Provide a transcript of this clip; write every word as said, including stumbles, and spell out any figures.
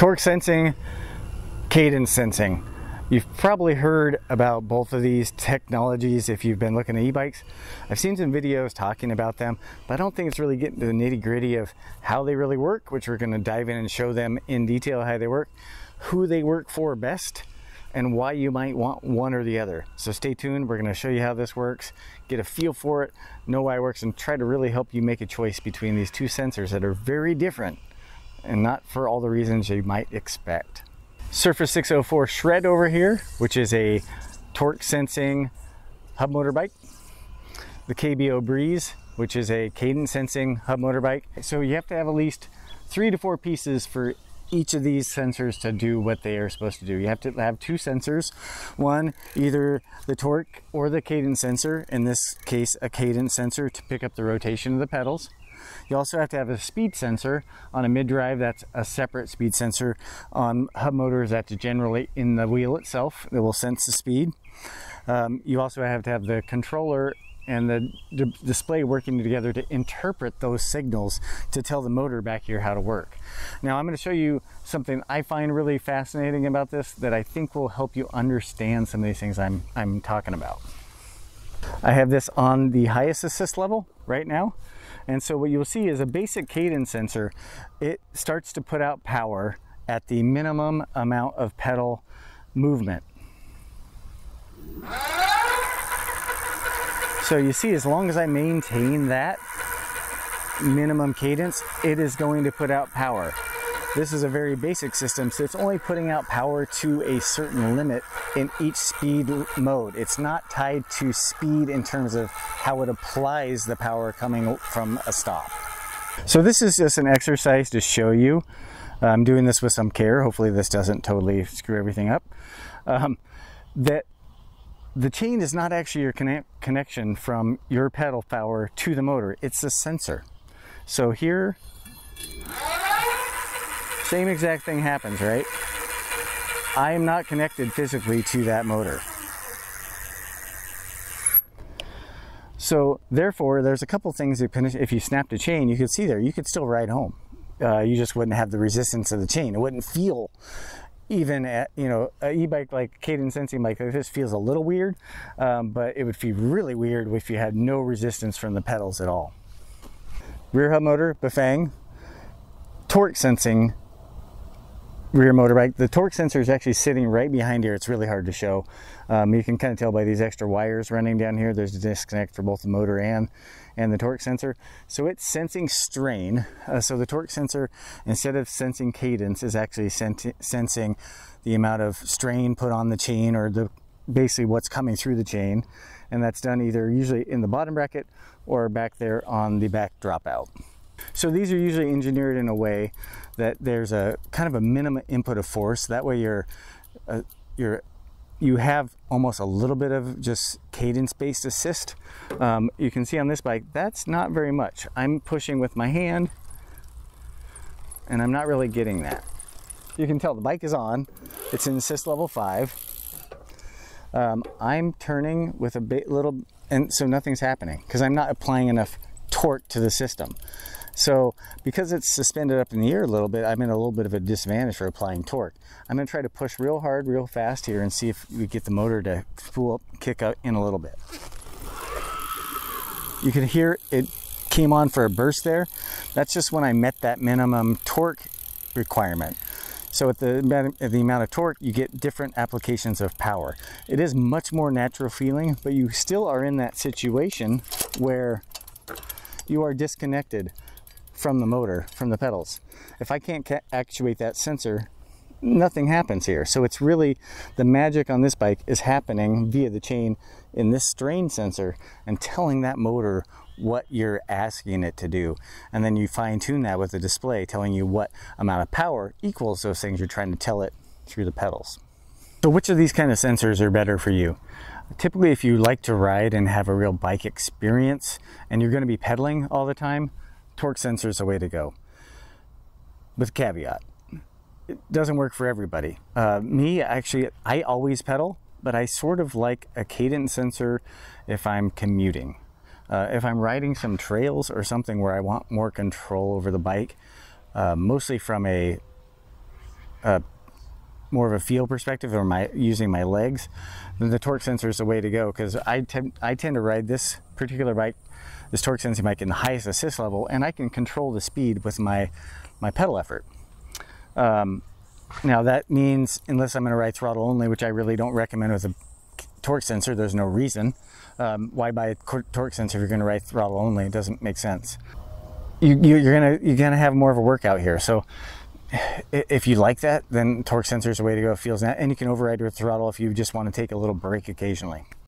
Torque sensing, cadence sensing. You've probably heard about both of these technologies if you've been looking at e-bikes. I've seen some videos talking about them, but I don't think it's really getting to the nitty-gritty of how they really work, which we're going to dive in and show them in detail how they work, who they work for best, and why you might want one or the other. So stay tuned, we're going to show you how this works, get a feel for it, know why it works, and try to really help you make a choice between these two sensors that are very different and not for all the reasons you might expect. Surface six oh four Shred over here, which is a torque sensing hub motorbike. The K B O Breeze, which is a cadence sensing hub motorbike. So you have to have at least three to four pieces for each of these sensors to do what they are supposed to do. You have to have two sensors, one either the torque or the cadence sensor, in this case a cadence sensor to pick up the rotation of the pedals. You also have to have a speed sensor on a mid-drive. That's a separate speed sensor. On hub motors, that's generally in the wheel itself. It will sense the speed. Um, you also have to have the controller and the d display working together to interpret those signals to tell the motor back here how to work. Now I'm going to show you something I find really fascinating about this that I think will help you understand some of these things I'm, I'm talking about. I have this on the highest assist level right now. And so what you'll see is a basic cadence sensor. It starts to put out power at the minimum amount of pedal movement. So you see, as long as I maintain that minimum cadence, it is going to put out power. This is a very basic system, so it's only putting out power to a certain limit in each speed mode. It's not tied to speed in terms of how it applies the power coming from a stop. So this is just an exercise to show you. I'm doing this with some care. Hopefully this doesn't totally screw everything up. Um, that the chain is not actually your connect connection from your pedal power to the motor. It's the sensor. So here, same exact thing happens, right? I am not connected physically to that motor. So therefore, there's a couple things, if you snapped a chain, you could see there, you could still ride home. Uh, you just wouldn't have the resistance of the chain. It wouldn't feel, even at, you know, an e-bike like cadence sensing like this feels a little weird, um, but it would feel really weird if you had no resistance from the pedals at all. Rear hub motor, Bafang, torque sensing, rear motorbike. The torque sensor is actually sitting right behind here. It's really hard to show. Um, you can kind of tell by these extra wires running down here. There's a disconnect for both the motor and and the torque sensor. So it's sensing strain. Uh, so the torque sensor, instead of sensing cadence, is actually sen- sensing the amount of strain put on the chain, or the basically what's coming through the chain. And that's done either usually in the bottom bracket or back there on the back dropout. So these are usually engineered in a way that there's a kind of a minimum input of force. That way you're, uh, you're, you have almost a little bit of just cadence-based assist. Um, you can see on this bike, that's not very much. I'm pushing with my hand and I'm not really getting that. You can tell the bike is on. It's in assist level five. Um, I'm turning with a bit little, and so nothing's happening because I'm not applying enough torque to the system. So because it's suspended up in the air a little bit, I'm in a little bit of a disadvantage for applying torque. I'm going to try to push real hard, real fast here and see if we get the motor to spool up, kick up in a little bit. You can hear it came on for a burst there. That's just when I met that minimum torque requirement. So at the, at the amount of torque, you get different applications of power. It is much more natural feeling, but you still are in that situation where you are disconnected from the motor, from the pedals. If I can't ca actuate that sensor, nothing happens here. So it's really, the magic on this bike is happening via the chain in this strain sensor and telling that motor what you're asking it to do. And then you fine tune that with the display telling you what amount of power equals those things you're trying to tell it through the pedals. So which of these kind of sensors are better for you? Typically, if you like to ride and have a real bike experience and you're going to be pedaling all the time, torque sensor is the way to go. With caveat, it doesn't work for everybody. Uh, me, actually, I always pedal, but I sort of like a cadence sensor if I'm commuting. Uh, if I'm riding some trails or something where I want more control over the bike, uh, mostly from a a more of a feel perspective or my using my legs, then the torque sensor is the way to go, because I, I tend to ride this particular bike, this torque sensing bike, in the highest assist level, and I can control the speed with my, my pedal effort. Um, now that means, unless I'm going to ride throttle only, which I really don't recommend with a torque sensor, there's no reason. Um, why buy a torque sensor if you're going to ride throttle only? It doesn't make sense. You, you, you're gonna you're gonna have more of a workout here. So if you like that, then torque sensor is the way to go. It feels that, and you can override with throttle if you just want to take a little break occasionally.